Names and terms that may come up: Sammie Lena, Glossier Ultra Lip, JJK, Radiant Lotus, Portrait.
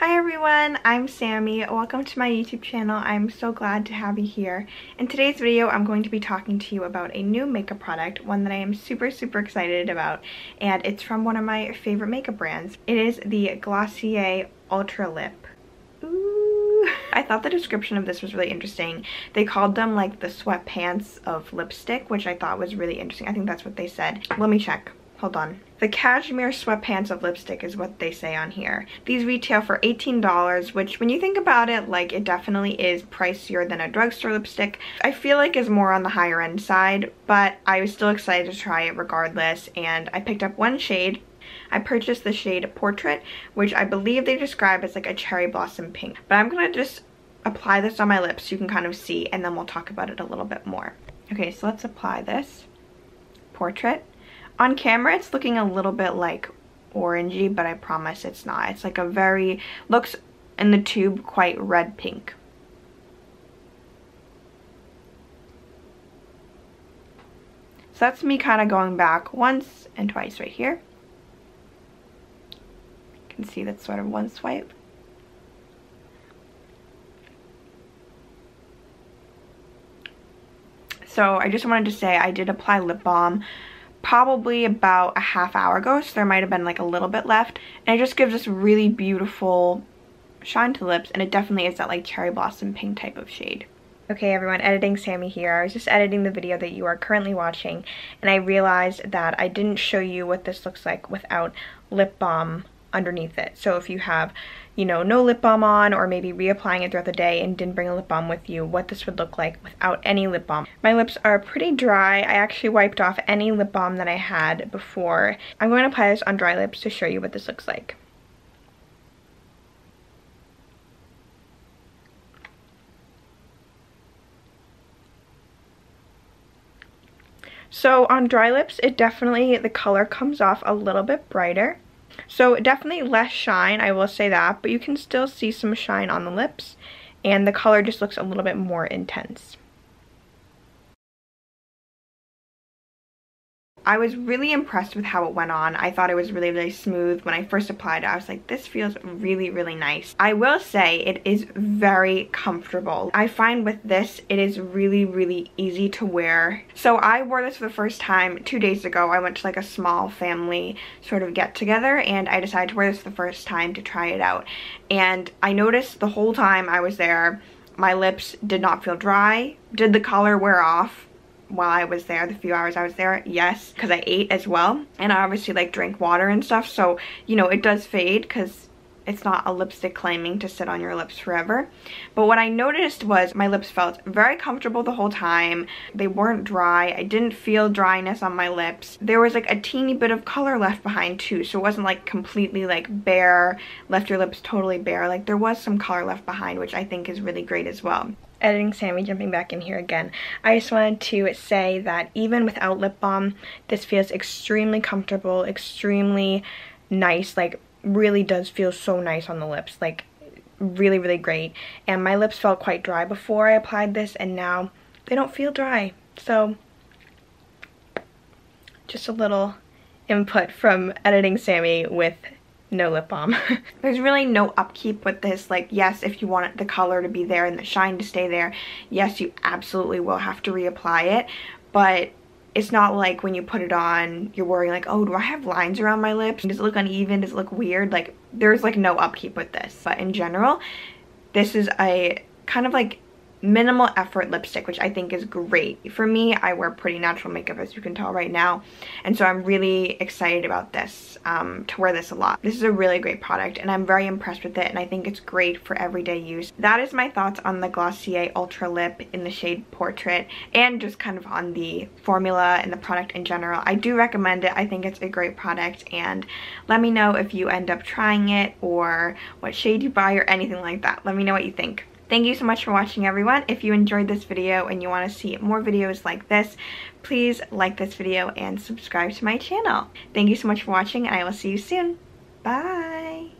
Hi everyone, I'm Sammy. Welcome to my YouTube channel. I'm so glad to have you here. In today's video, I'm going to be talking to you about a new makeup product, one that I am super excited about, and it's from one of my favorite makeup brands. It is the Glossier Ultra Lip. I thought the description of this was really interesting. They called them like the sweatpants of lipstick, which I thought was really interesting. I think that's what they said. Let me check. Hold on. The cashmere sweatpants of lipstick is what they say on here. These retail for $18, which when you think about it, like it definitely is pricier than a drugstore lipstick. I feel like is more on the higher end side, but I was still excited to try it regardless, and I picked up one shade. I purchased the shade Portrait, which I believe they describe as like a cherry blossom pink. But I'm gonna just apply this on my lips so you can kind of see, and then we'll talk about it a little bit more. Okay, so let's apply this. Portrait. On camera, it's looking a little bit like orangey, but I promise it's not. It's like a very, looks in the tube quite red pink. So that's me kind of going back once and twice right here. You can see that's sort of one swipe. So I just wanted to say I did apply lip balm probably about a half hour ago, so there might have been like a little bit left, and it just gives this really beautiful shine to lips, and it definitely is that like cherry blossom pink type of shade. Okay everyone, editing Sammy here. I was just editing the video that you are currently watching, and I realized that I didn't show you what this looks like without lip balm underneath it. So if you have, you know, no lip balm on, or maybe reapplying it throughout the day and didn't bring a lip balm with you, what this would look like without any lip balm. My lips are pretty dry. I actually wiped off any lip balm that I had before. I'm going to apply this on dry lips to show you what this looks like. So on dry lips, it definitely, the color comes off a little bit brighter. So definitely less shine, I will say that, but you can still see some shine on the lips, and the color just looks a little bit more intense. I was really impressed with how it went on. I thought it was really smooth. When I first applied it, I was like, this feels really nice. I will say it is very comfortable. I find with this, it is really easy to wear. So I wore this for the first time 2 days ago. I went to like a small family sort of get together, and I decided to wear this for the first time to try it out. And I noticed the whole time I was there, my lips did not feel dry. Did the color wear off while I was there, the few hours I was there? Yes, because I ate as well, and I obviously like drink water and stuff, so you know it does fade because it's not a lipstick claiming to sit on your lips forever. But what I noticed was my lips felt very comfortable the whole time. They weren't dry. I didn't feel dryness on my lips. There was like a teeny bit of color left behind too, so it wasn't like completely like bare, left your lips totally bare. Like there was some color left behind, which I think is really great as well. Editing Sammy, jumping back in here again. I just wanted to say that even without lip balm, this feels extremely comfortable, extremely nice, like really does feel so nice on the lips, like really great. And my lips felt quite dry before I applied this, and now they don't feel dry. So just a little input from Editing Sammy with no lip balm. There's really no upkeep with this. Like yes, if you want the color to be there and the shine to stay there, yes, you absolutely will have to reapply it, but it's not like when you put it on, you're worrying like, oh, do I have lines around my lips? Does it look uneven? Does it look weird? Like there's like no upkeep with this. But in general, this is a kind of like minimal effort lipstick, which I think is great. For me, I wear pretty natural makeup, as you can tell right now, and so I'm really excited about this, to wear this a lot. This is a really great product, and I'm very impressed with it, and I think it's great for everyday use. That is my thoughts on the Glossier Ultra Lip in the shade Portrait, and just kind of on the formula and the product in general. I do recommend it. I think it's a great product, and let me know if you end up trying it, or what shade you buy, or anything like that. Let me know what you think. Thank you so much for watching everyone. If you enjoyed this video and you want to see more videos like this, please like this video and subscribe to my channel. Thank you so much for watching, and I will see you soon. Bye!